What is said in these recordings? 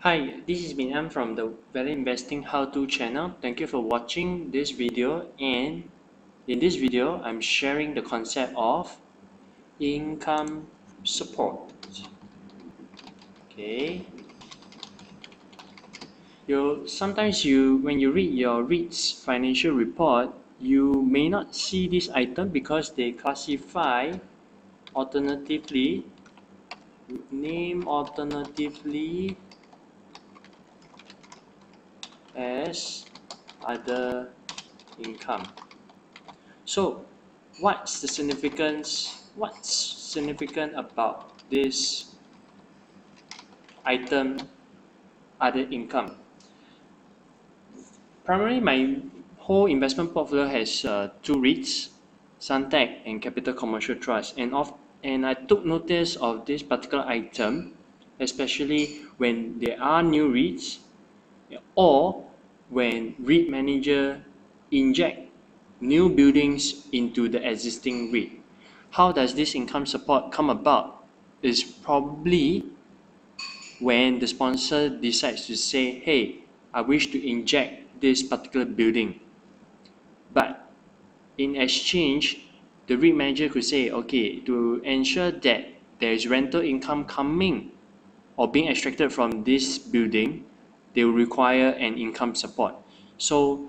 Hi, this is Min Am from the Value Investing How To channel. Thank you for watching this video, and in this video I'm sharing the concept of income support. Okay. Sometimes when you read your REITs financial report, you may not see this item because they classify alternatively, name alternatively as other income. So what's significant about this item other income? Primarily, my whole investment portfolio has two REITs, Suntec and Capital Commercial Trust, and I took notice of this particular item, especially when there are new REITs or when REIT manager inject new buildings into the existing REIT. How does this income support come about? Is probably when the sponsor decides to say, hey, I wish to inject this particular building, but in exchange the REIT manager could say, okay, to ensure that there is rental income coming or being extracted from this building, they will require an income support. So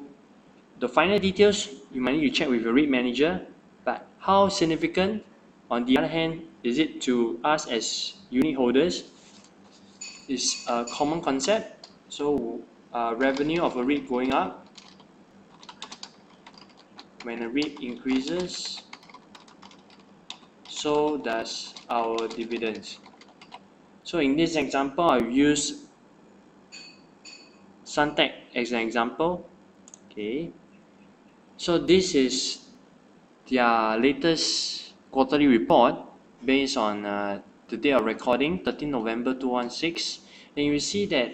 the final details you might need to check with your REIT manager, but how significant on the other hand is it to us as unit holders is a common concept. So revenue of a REIT going up when a REIT increases, so does our dividends. So in this example, I'll use Suntec as an example. Okay, so this is their latest quarterly report based on the day of recording, 13 November 2016, and you will see that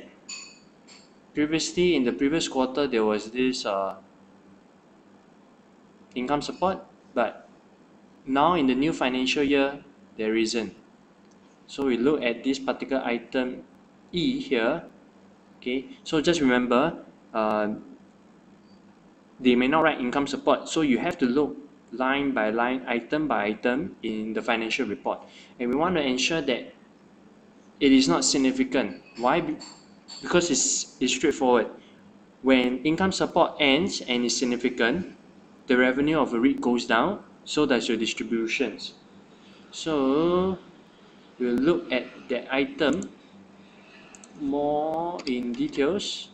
previously in the previous quarter there was this income support, but now in the new financial year there isn't. So we look at this particular item E here. Okay, so just remember, they may not write income support, so you have to look line by line, item by item in the financial report, and we want to ensure that it is not significant. Why? Because it's straightforward. When income support ends and is significant, the revenue of a REIT goes down, so does your distributions. So we'll look at that item more in details.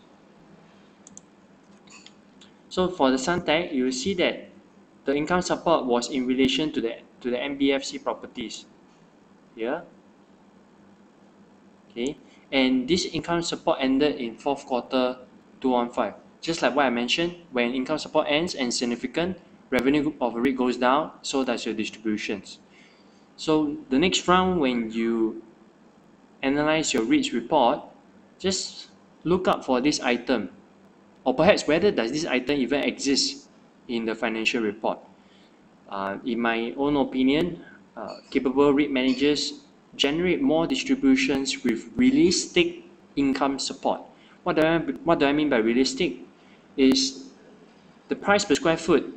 So for the Suntec, you will see that the income support was in relation to the MBFC properties here. Okay, and this income support ended in fourth quarter 2015. Just like what I mentioned, when income support ends and significant, revenue of a REIT goes down, so does your distributions. So the next round, when you analyze your REITs report, just look up for this item, or perhaps whether does this item even exist in the financial report. In my own opinion, capable REIT managers generate more distributions with realistic income support. What do I mean by realistic? Is the price per square foot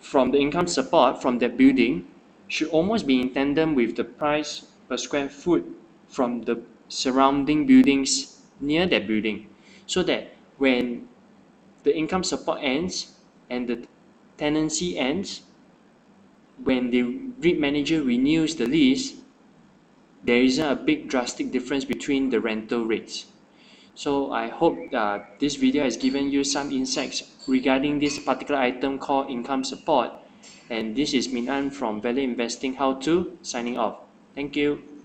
from the income support from that building should almost be in tandem with the price per square foot from the surrounding buildings near that building, so that when the income support ends and the tenancy ends, when the REIT manager renews the lease, there isn't a big drastic difference between the rental rates. So I hope that this video has given you some insights regarding this particular item called income support. And this is Min An from Value Investing How To, signing off. Thank you.